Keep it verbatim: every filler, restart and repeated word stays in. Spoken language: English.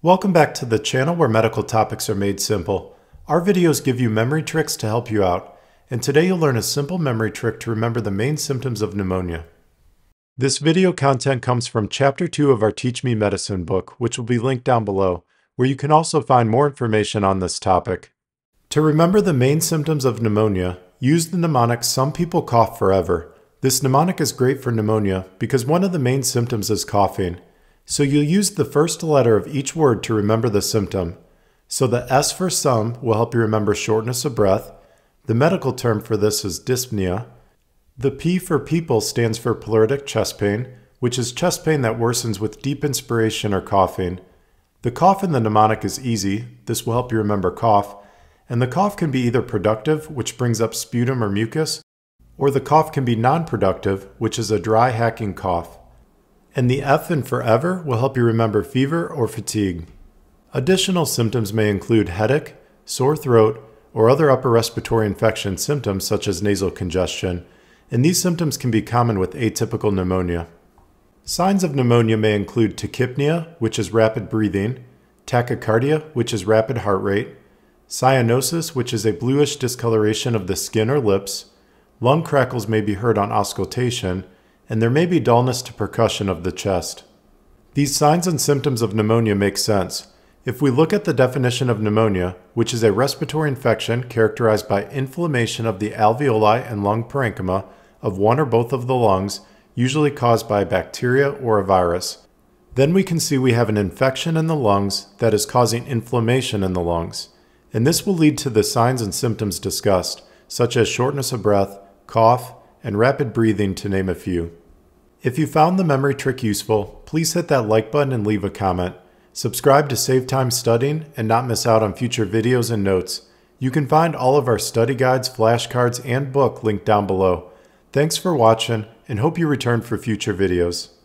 Welcome back to the channel where medical topics are made simple. Our videos give you memory tricks to help you out, and today you'll learn a simple memory trick to remember the main symptoms of pneumonia. This video content comes from Chapter two of our Teach Me Medicine book, which will be linked down below, where you can also find more information on this topic. To remember the main symptoms of pneumonia, use the mnemonic "Some people cough forever." This mnemonic is great for pneumonia because one of the main symptoms is coughing. So you'll use the first letter of each word to remember the symptom. So the S for some will help you remember shortness of breath. The medical term for this is dyspnea. The P for people stands for pleuritic chest pain, which is chest pain that worsens with deep inspiration or coughing. The cough in the mnemonic is easy. This will help you remember cough. And the cough can be either productive, which brings up sputum or mucus, or the cough can be non-productive, which is a dry hacking cough. And the F in forever will help you remember fever or fatigue. Additional symptoms may include headache, sore throat, or other upper respiratory infection symptoms such as nasal congestion, and these symptoms can be common with atypical pneumonia. Signs of pneumonia may include tachypnea, which is rapid breathing, tachycardia, which is rapid heart rate, cyanosis, which is a bluish discoloration of the skin or lips, lung crackles may be heard on auscultation, and there may be dullness to percussion of the chest. These signs and symptoms of pneumonia make sense. If we look at the definition of pneumonia, which is a respiratory infection characterized by inflammation of the alveoli and lung parenchyma of one or both of the lungs, usually caused by bacteria or a virus, then we can see we have an infection in the lungs that is causing inflammation in the lungs. And this will lead to the signs and symptoms discussed, such as shortness of breath, cough, and rapid breathing, to name a few. If you found the memory trick useful, please hit that like button and leave a comment. Subscribe to save time studying and not miss out on future videos and notes. You can find all of our study guides, flashcards, and book linked down below. Thanks for watching, and hope you return for future videos.